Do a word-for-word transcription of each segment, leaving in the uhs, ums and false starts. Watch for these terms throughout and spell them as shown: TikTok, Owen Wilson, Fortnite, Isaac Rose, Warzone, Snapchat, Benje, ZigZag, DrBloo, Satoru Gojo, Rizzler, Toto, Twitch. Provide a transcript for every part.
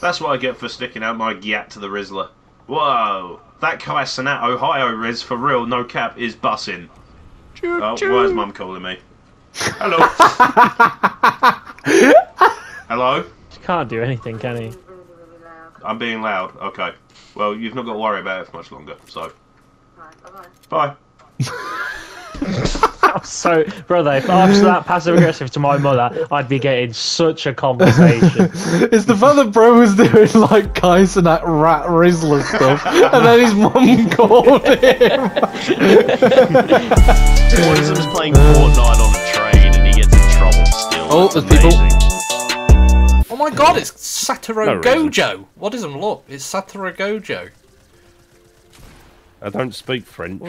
That's what I get for sticking out my gyat to the Rizzler. Whoa! That Kaisanat Ohio Riz, for real, no cap, is bussin'. Choo, oh, choo. Why is Mum calling me? Hello. Hello? He can't do anything, can he? I'm being loud. Okay. Well, you've not got to worry about it for much longer, so. Right, bye-bye. Bye. So, brother, if I was that passive-aggressive to my mother, I'd be getting such a conversation. It's the fact that bro was doing, like, Kais and that rat Rizzler stuff, and then his mum called him. One of them is playing Fortnite on a train, and he gets in trouble still. Oh, that's there's amazing. People. Oh my god, it's Satoru no Gojo. Reason. What is him look? It's Satoru Gojo. I don't speak French.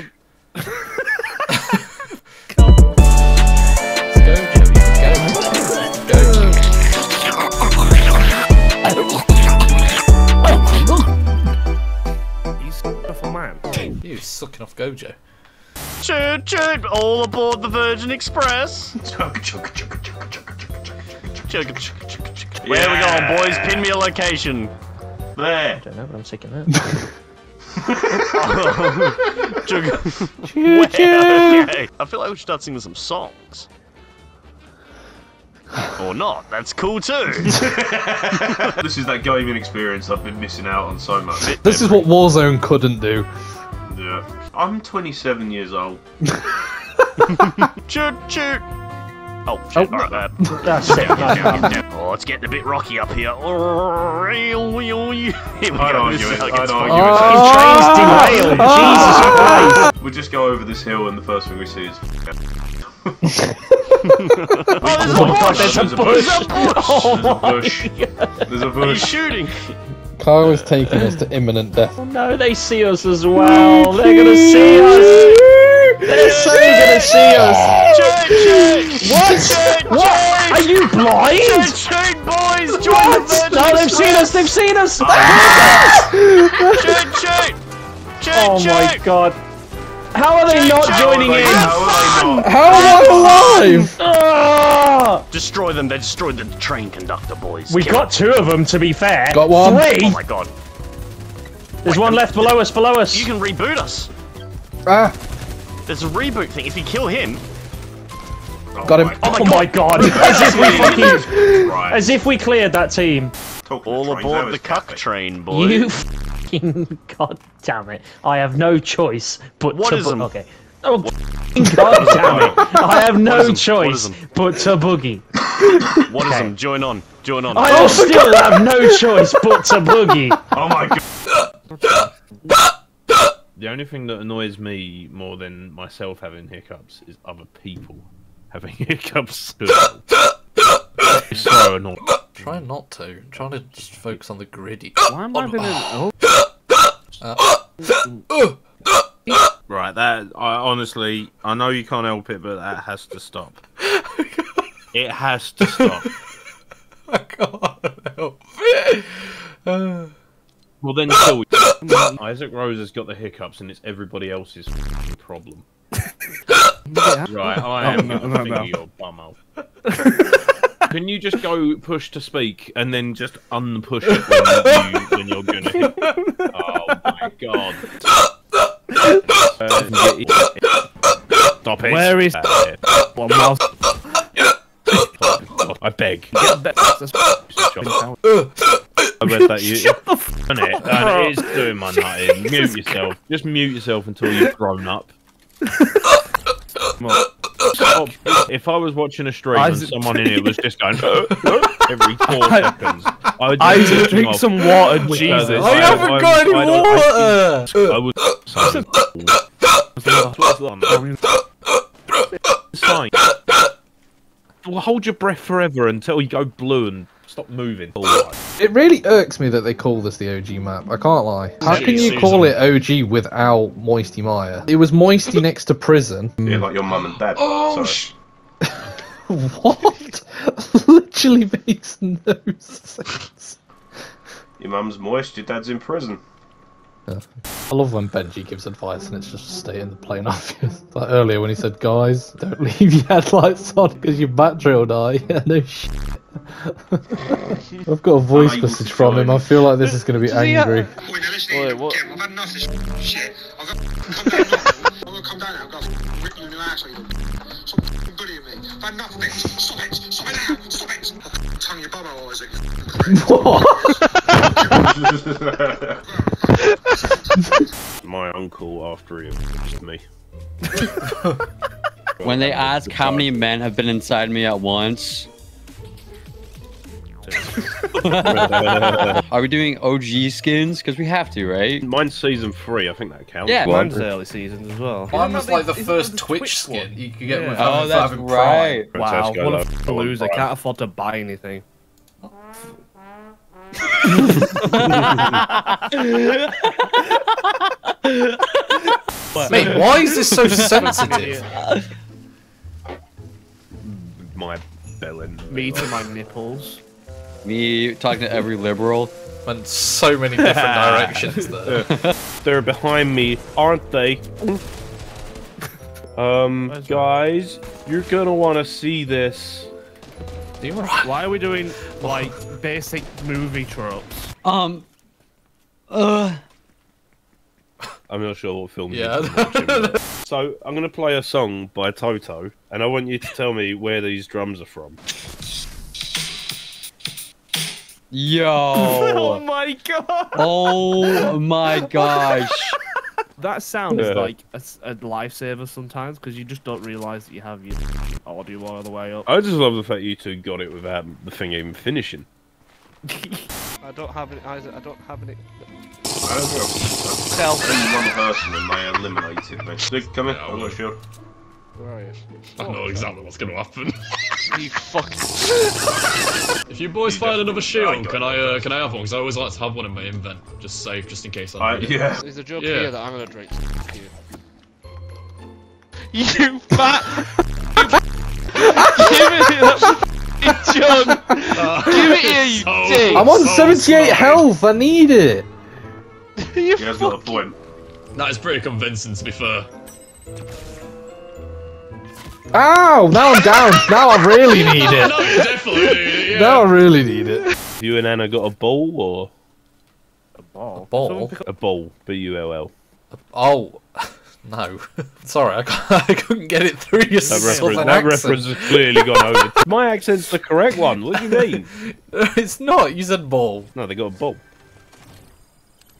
You sucking off Gojo. Choo choo, all aboard the Virgin Express. Where are we going, boys? Pin me a location. There. I don't know, but I'm sick of that. Choo choo. I feel like we should start singing some songs. Or not, that's cool too! This is that gaming experience I've been missing out on so much. This is what Warzone couldn't do. Yeah. I'm twenty-seven years old. Choo choo! Oh shit, oh, alright that. That's it. Oh, it's getting a bit rocky up here. Here we go. I'd argue it, I'd argue it. Trains derail, Jesus Christ! We'll just go over this hill and the first thing we see is oh, there's a bush! Oh, there's a bush! There's a bush! There's a bush! He's shooting! Kyle is taking us to imminent death. Oh no, they see us as well! They're gonna see us! They're so gonna see us! Choo choo! What? What? What? Are you blind? Choo choo, boys! Join what? The Virgin No, they've Express. Seen us! They've seen us! Oh, choo choo! Oh my god! How are they not joining in? How are they alive? Ah! Destroy them! They destroyed the train conductor, boys. We got two of them, to be fair. Got one. Three. Oh my god! There's Wait, one left below us. Below us. You can reboot us. Ah! There's a reboot thing. If you kill him. Oh got him. My oh my god! As if we fucking, right. as if we cleared that team. All aboard the cuck train, boys. You. God damn it! I have no choice but what to boogie. Okay. Oh, god damn it! I have no choice but to boogie. What is him? Join on, join on. I oh, still god. have no choice but to boogie. Oh my god! The only thing that annoys me more than myself having hiccups is other people having hiccups. It's so annoying. Try not to. I'm trying to just focus on the gritty. Why am I being an oh? Uh. Right, that I honestly, I know you can't help it, but that has to stop. It has to stop. I can't help it. Uh. Well, then still, Isaac Rose has got the hiccups, and it's everybody else's problem. Yeah. Right, I am going to finger your bum out. Can you just go push to speak and then just unpush it when, you, when you're gonna hit? Oh my god. Stop it. Where is that? One more. I beg. Shut the f*** on it. And it is doing my nut in. Mute yourself. Just mute yourself until you've grown up. Stop. If I was watching a stream Isaac and someone in it was just going every four seconds, I would just drink some water. Jesus, I, I haven't I, got I, any I water. I would. Well, hold your breath forever until you go blue and stop moving. It really irks me that they call this the O G map. I can't lie. How can you call it O G without Moisty Maya? It was Moisty next to prison. Yeah, like your mum and dad. Oh, sorry. What? Literally makes no sense. Your mum's moist. Your dad's in prison. Yeah. I love when Benji gives advice and it's just stay in the plane obvious. Like earlier when he said, "Guys, don't leave your headlights on because your battery will die." Yeah, no shit. I've got a voice oh, message from him. I feel like this is going to be angry. Wait, what? I've had enough of this shit. I've got to come down now. I've got to rip you in your ass. Stop bullying me. I've had enough of it. Stop it. Stop it now. Stop it. I'll tongue your bum out, Isaac. What? My uncle after him pushed me. When they ask how many men have been inside me at once. Are we doing O G skins? Because we have to, right? Mine's season three, I think that counts. Yeah, mine's early season as well. Mine was like the first Twitch skin you could get with Oh, that's right. Wow, what a loser. Can't afford to buy anything. Mate, why is this so sensitive? My Bellin. Me to my nipples. Me talking to every liberal. And so many different directions there. They're behind me, aren't they? Um, Where's guys, that? You're gonna wanna see this. Why are we doing, like, basic movie tropes? Um... Uh... I'm not sure what film yeah. you're watching. So, I'm gonna play a song by Toto, and I want you to tell me where these drums are from. Yo! Oh my god! Oh my gosh! That sound yeah. is like a, a lifesaver sometimes, because you just don't realise that you have your audio all the way up. I just love the fact you two got it without the thing even finishing. I don't have any, Isaac, I don't have any... I don't know. Self. Only one person and they eliminated me. Dig, come in, yeah, I'm not sure. Where are you? I know oh, exactly God. what's going to happen. You fucking... If you boys you find another shield, can I uh, can I have one? Because I always like to have one in my invent, just safe, just in case I... Uh, yeah. There's a joke yeah. here that I'm going to drink you. You fat... Give it here, that John! Uh, Give it here, you so, dick! I'm on so seventy-eight so health, I need it! You guys got a point. That is pretty convincing, to be fair. Ow! Now I'm down. Now I really need it. No, you definitely need it. Yeah. Now I really need it. You and Anna got a ball or a ball? A ball. A ball. B U L L. Oh no! Sorry, I, can't, I couldn't get it through your southern accent. That reference has clearly gone over. My accent's the correct one. What do you mean? It's not. You said ball. No, they got a ball.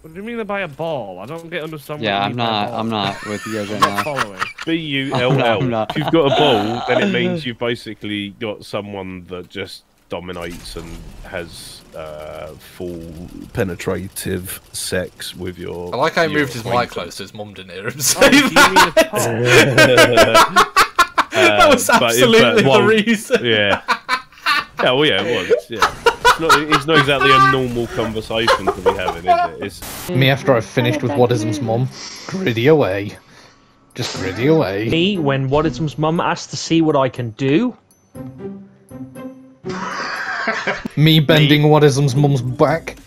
What do you mean they buy a ball? I don't get understand. Yeah, I'm not. I'm not with you guys right now. Following. B U L L. If you've got a ball, then it means you've basically got someone that just dominates and has uh, full penetrative sex with your. I like how he moved his mic close so his mum didn't hear him say oh, that. uh, that was absolutely but, but, well, the reason. Yeah. Yeah, well, yeah, it was. Yeah. Not, it's not exactly a normal conversation to be having, is it? It's... Me after I've finished with Wadism's mum. Gritty away. Just gritty away. Me when Wadism's mum asks to see what I can do. Me bending Me. Wadism's mum's back.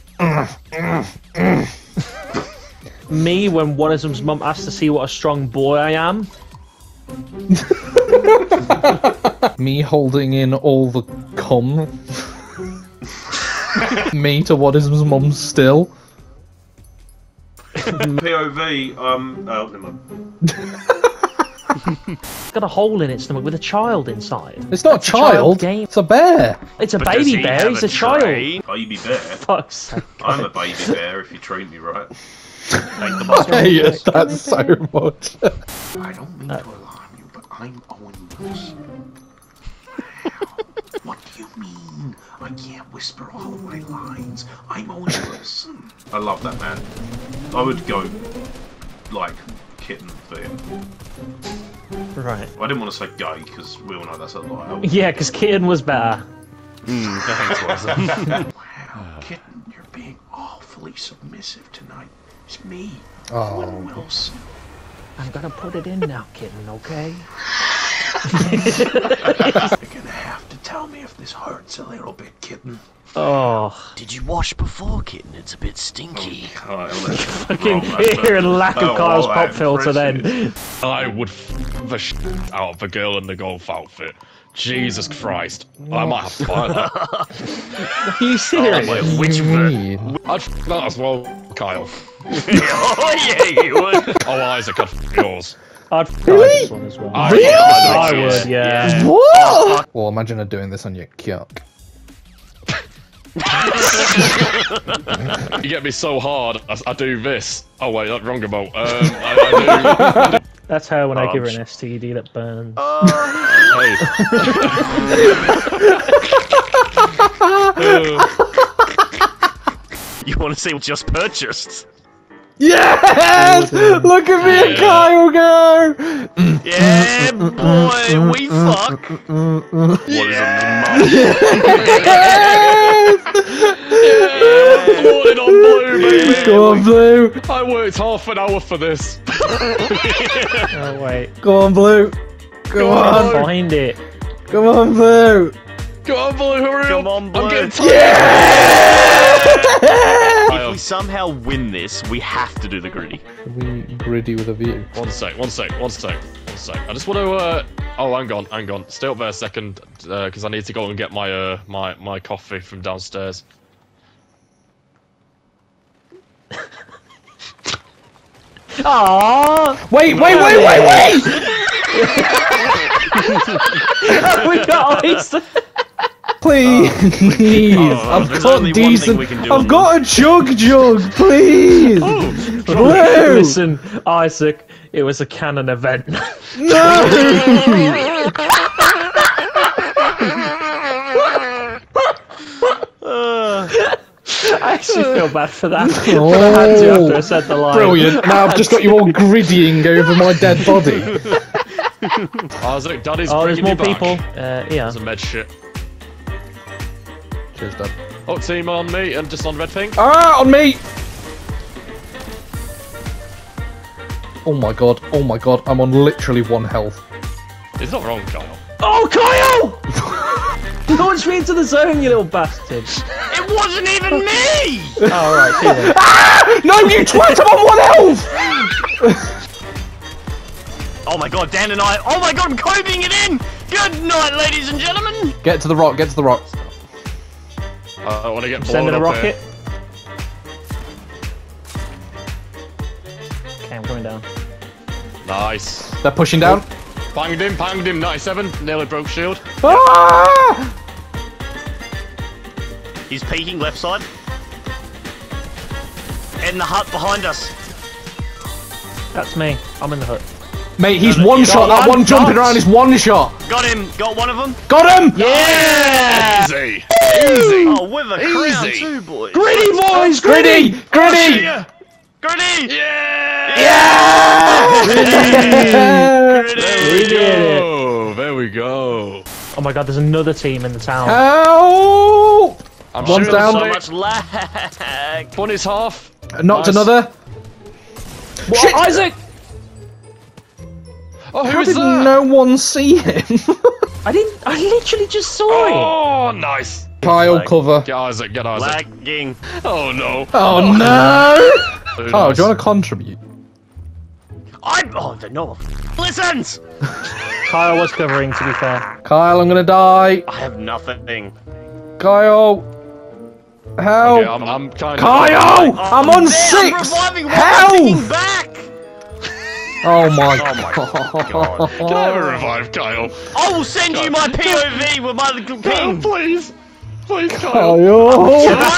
Me when Wadism's mum asks to see what a strong boy I am. Me holding in all the cum. Me to what is his mum still? P O V, um, oh, never mind. It's got a hole in its stomach with a child inside. It's not a child. a child, game. It's a bear. It's a but baby he bear, he's a, a child. Baby bear? Fuck's sake. I'm a baby bear if you treat me right. I hate that so much. I don't mean uh, to alarm you, but I'm Owen Wilson. What do you mean? I can't whisper all my lines. I'm Owen Wilson. I love that man. I would go, like, kitten for him. Right. I didn't want to say gay, because we all know that's a lie. Yeah, because kitten was better. Mm, thanks, wasn't. Wow, kitten, you're being awfully submissive tonight. It's me, oh. Owen Wilson. I'm gonna put it in now, kitten, okay? You're gonna have to tell tell me if this hurts a little bit, kitten. Oh. Did you wash before, kitten? It's a bit stinky. Oh, fucking here and lack of oh, Kyle's oh, pop filter then. I would f the sh out of a girl in the golf outfit. Jesus Christ. What? I might have to buy that. Are you serious? Oh, wait, which one? I'd f that as well, Kyle. Oh yeah, you would. Oh, Isaac, I'd f yours. I'd f this one as well. I, really? I would, yeah. yeah. What? Well, imagine her doing this on your kyok. You get me so hard, I, I do this. Oh wait, that's wrong about. Um, I, I do, I do. That's her when oh, I give her an S T D that burns. Uh, hey. You want to see what just purchased? Yes! Look at me and yeah. Kyle go! Yeah, boy, we fuck! What yeah. is in the yes! Yeah, morning on Blue, baby! Go on, Blue! I worked half an hour for this. Oh, wait. Go on, Blue! Go, go on! Find it! Come on, Blue! Come on, Blue, hurry Come on, Blue! I'm getting tired! Yeah! If we somehow win this, we have to do the gritty. We gritty with a view. One sec, one sec, one sec, one sec. I just want to, uh... oh, hang on, hang on. Stay up there a second, uh, because I need to go and get my, uh, my, my coffee from downstairs. Aww! Wait, wait, wait, wait, wait! We got ice! Please, oh, please. Oh, I've got decent. I've got this. A jug, jug, please. Oh, Blue. Listen, Isaac, it was a canon event. No. I actually feel bad for that. Oh. I had to after I said the line. Brilliant. Now I've just got you all griddying over my dead body. Isaac, Daddy's oh, bringing there's more you back. People. Uh, yeah. There's a med shit. Cheers, Dad. Oh, team on me and just on red thing. Ah, on me! Oh my god, oh my god, I'm on literally one health. It's not wrong, Kyle. Oh, Kyle! Launch me into the zone, you little bastard. It wasn't even me! Alright, oh, see you. Ah! No, you twat, I'm on one health! Oh my god, Dan and I. Oh my god, I'm coding it in! Good night, ladies and gentlemen! Get to the rock, get to the rock. I don't want to get blown Sending up a rocket. Here. Okay, I'm coming down. Nice. They're pushing down. Oh. Banged him, banged him, ninety-seven. Nearly broke shield. Ah! He's peeking left side. In the hut behind us. That's me. I'm in the hut. Mate, he's no, one no, shot. That one, one jumping around is one shot. Got him. Got one of them. Got him. Yeah. Easy. Easy. Oh, with a crown too, boys. Gritty boys. Gritty. Gritty. Gritty. Yeah. Yeah. Gritty. Gritty. There, there we go. Oh my God, there's another team in the town. Help! I'm One's down. So much lag. One is half. Knocked nice. Another. What? Shit. Isaac. Oh, who How did that? No one see him? I didn't. I literally just saw oh, him. Oh, nice. Kyle, like, cover. Get Isaac. Get Isaac. Lagging. Oh no. Oh, oh no. Oh, nice. Do you want to contribute? I. Oh no. Listens. Kyle was covering. To be fair. Kyle, I'm gonna die. I have nothing. Kyle. How? Okay, I'm, I'm kind Kyle. Of... I'm on oh, six. I'm How? Back. Oh my, oh my god. Can I have a revive, Kyle? I will send Kyle. You my P O V with my ping! Kyle, please! Please, Kyle! Kyle! Kyle,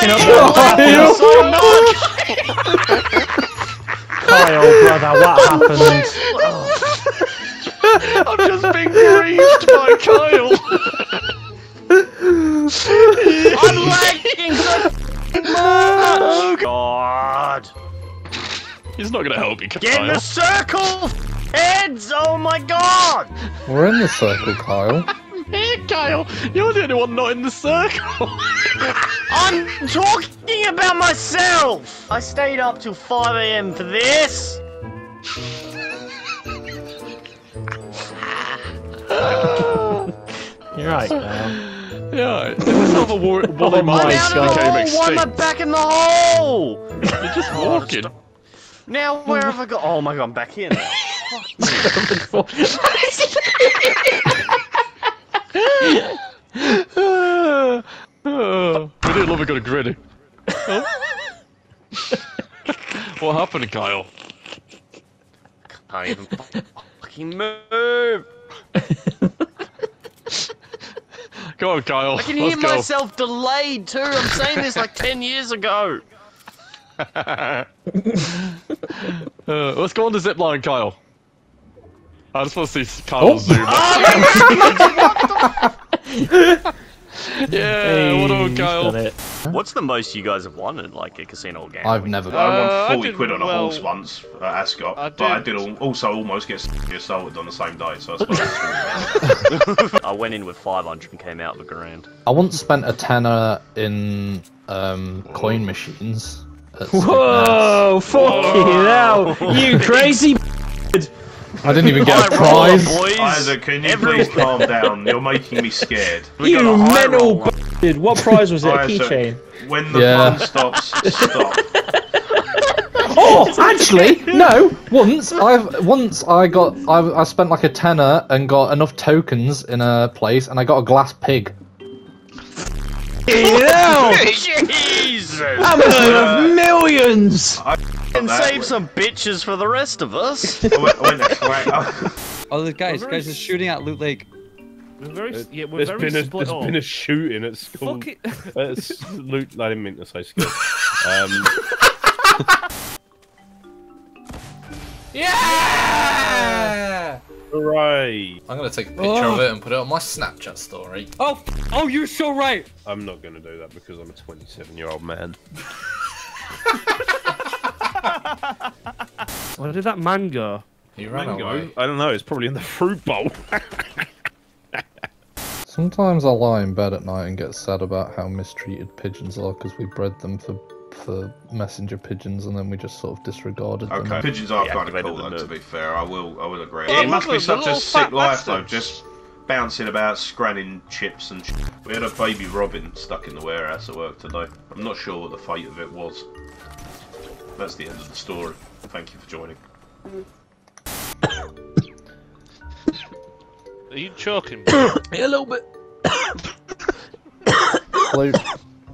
Kyle brother, what happened? Oh. I'm just being grieved by Kyle! I'm lagging so much! God! He's not gonna help you, Kyle. Get in the circle, heads! Oh my god! We're in the circle, Kyle. Here, Kyle, you're the only one not in the circle. I'm talking about myself. I stayed up till five A M for this. You're right, man. Yeah, it was how the war Wally Mines became extinct. Why am I back in the hole? You're just walking. Now where have I got? Oh my god, I'm back here now. Oh, we didn't love it, got a gritty. Huh? What happened, Kyle? Can't even fucking move. Go on, Kyle. I can Let's hear go. myself delayed too. I'm saying this like ten years ago. uh, let's go on the zip line, Kyle. I just want to see Kyle oh. zoom. Oh, yeah, hey, what up, Kyle? What's the most you guys have won in like a casino game? I've never. Uh, I won forty I quid on a well, horse once at Ascot, I but I did al also almost get assaulted on the same day. So I suppose. I went in with five hundred and came out with a grand. I once spent a tenner in um, coin Whoa. machines. That's Whoa! Fucking Whoa. hell! You crazy b****! I didn't even get a prize! Roll, boys. Isaac, can you Everyone. please calm down? You're making me scared. We you mental b****! What prize was it? Right, a keychain? So when the yeah. fun stops, stop. Oh! Actually, no! Once, I've, once I got... I, I spent like a tenner and got enough tokens in a place and I got a glass pig. Jesus! I'm out of millions! I can save some bitches for the rest of us! I went, I went right oh, the guys, we're guys are shooting at Loot Lake. We're very, it, yeah, we're there's very been a, split There's on. been a shooting at school. Fuck it. It's Loot, I didn't mean to say school. Um... Yeah! Hooray! I'm gonna take a picture oh. of it and put it on my Snapchat story. Oh, oh, you're so right! I'm not gonna do that because I'm a twenty-seven year old man. Where did that man go? He ran Mango? away. I don't know, it's probably in the fruit bowl. Sometimes I lie in bed at night and get sad about how mistreated pigeons are because we bred them for for messenger pigeons and then we just sort of disregarded okay. them. Okay, pigeons are yeah, kind of cool though, to be fair, I will I will agree. It must be such a sick life though, just bouncing about, scranning chips and sh We had a baby robin stuck in the warehouse at work today. I'm not sure what the fate of it was. That's the end of the story. Thank you for joining. Are you choking? Yeah, a little bit. Hello.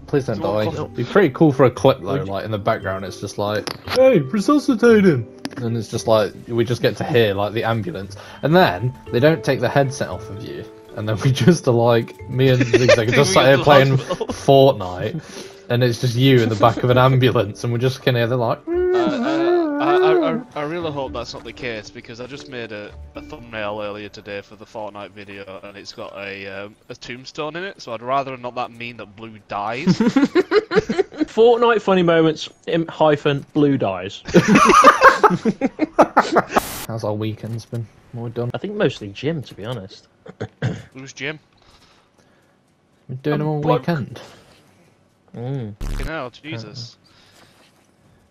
Please don't die. It'd be pretty cool for a clip though, like in the background it's just like, hey, resuscitate him! And it's just like, we just get to hear like the ambulance. And then, they don't take the headset off of you. And then we just are like, me and ZigZag are just sat here playing Fortnite. And it's just you in the back of an ambulance and we're just kinda, they're like, mm-hmm. uh, uh, I, I, I, I really hope that's not the case because I just made a, a thumbnail earlier today for the Fortnite video and it's got a, um, a tombstone in it, so I'd rather not that mean that Blue dies. Fortnite funny moments, imp hyphen, Blue dies. How's our weekend's been? More done? I think mostly gym, to be honest. Who's gym? We're doing them all bloke. weekend. Mm. Fucking hell, Jesus.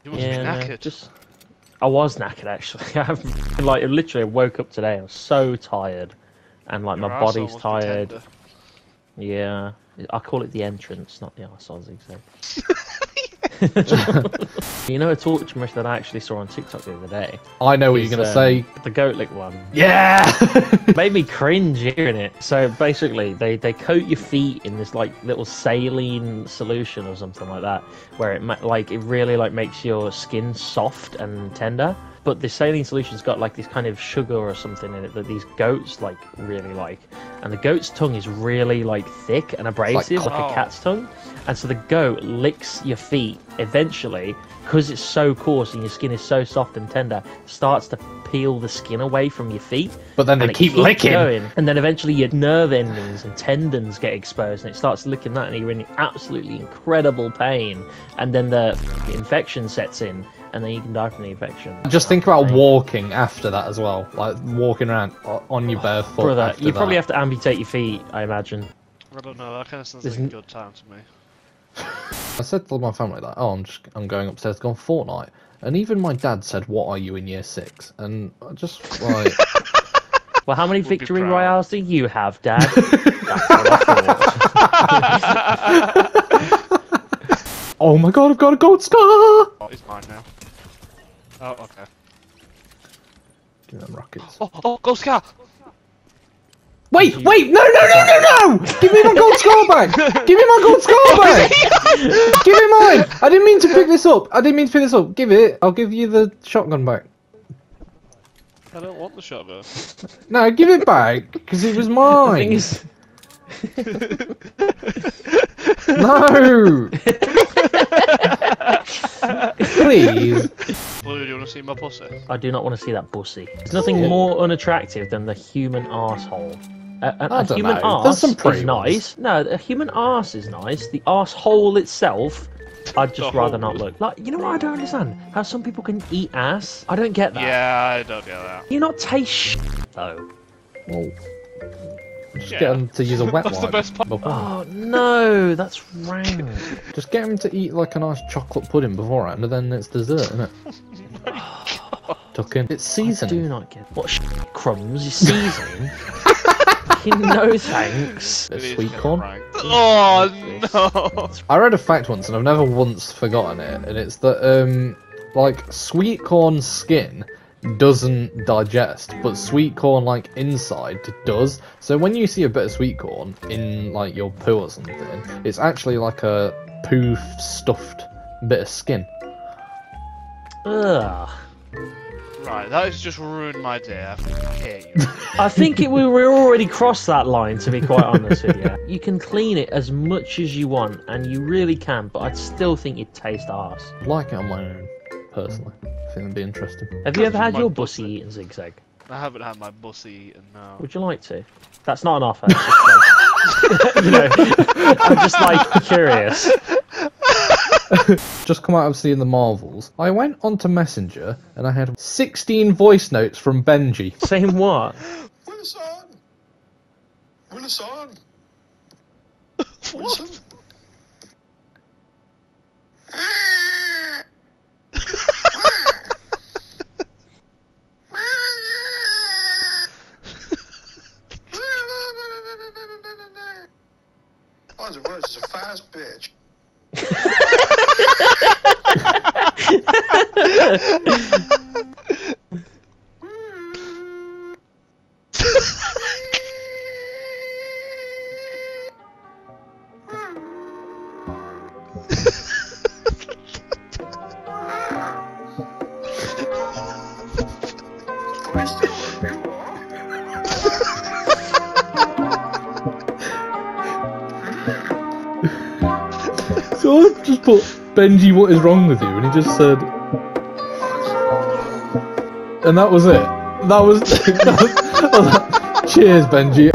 You must yeah, be knackered. No, just... I was knackered actually. I like, literally woke up today, I was so tired. And like, Your my body's tired. Tender. Yeah. I call it the entrance, not the arsehole, exactly. You know a torture mush that I actually saw on TikTok the other day? I know what you're going to um, say. The goat lick one. Yeah! Made me cringe hearing it. So basically, they, they coat your feet in this like little saline solution or something like that, where it like it really like makes your skin soft and tender. But the saline solution's got like this kind of sugar or something in it that these goats like really like. And the goat's tongue is really like thick and abrasive, like, like oh. a cat's tongue. And so the goat licks your feet eventually, because it's so coarse and your skin is so soft and tender, starts to peel the skin away from your feet. But then they keep licking. Going. And then eventually your nerve endings and tendons get exposed and it starts licking that and you're in absolutely incredible pain. And then the infection sets in. And then you can die from the infection. Just think about pain. walking after that as well, like walking around on your bare foot. Brother, you probably that. have to amputate your feet, I imagine. I don't know. That kind of sounds Isn't... like a good time to me. I said to my family that, oh, I'm just I'm going upstairs to go on Fortnite, and even my dad said, "What are you in year six?" And I just like. Well, how many we'll victory royales do you have, Dad? That's what I thought. Oh my god, I've got a gold scar! Oh, it's mine now. Oh, okay. Give them rockets. Oh, oh, gold scar! Wait, you... wait, no, no, no, no, no! Give me my gold scar back! Give me my gold scar back! Give me mine! I didn't mean to pick this up! I didn't mean to pick this up! Give it, I'll give you the shotgun back. I don't want the shotgun. No, give it back, because it was mine! Is... No! Please! Blue, do you want to see my pussy? I do not want to see that pussy. There's nothing more unattractive than the human arsehole. A, a, a human arse is ones. nice. No, a human arse is nice. The arsehole itself, I'd just the rather not look. Like, you know what I don't understand? How some people can eat ass? I don't get that. Yeah, I don't get that. You not taste sh though. Well, just yeah. get them to use a wet that's wipe. That's the best part. Oh no, that's rank. Just get them to eat like a nice chocolate pudding beforehand, and then it's dessert, isn't it? Oh, tuck in. It's seasoning. I do not get what sh crumbs is seasoning. No thanks. Sweet corn. Oh no! I read a fact once, and I've never once forgotten it, and it's that um, like sweet corn skin doesn't digest, but sweet corn like inside does. So when you see a bit of sweet corn in like your poo or something, it's actually like a poo stuffed bit of skin. Ugh. Right, that has just ruined my day. I hate you. I think it, we were already crossed that line, to be quite honest with you. You can clean it as much as you want, and you really can, but I still think you'd taste arse. I'd like it on my own, personally. I think it'd be interesting. Have you ever had your bussy eaten, Zig Zag? I haven't had my bussy eaten, no. Would you like to? That's not an offer. You know, I'm just, like, curious. Just come out of seeing the Marvels. I went onto Messenger and I had sixteen voice notes from Benji. Saying what? Wilson! Wilson! Wilson! Mine's a words, it's a fast bitch. So I just put Benji, what is wrong with you? And he just said, and that was it. That was. That was, that was Cheers, Benji.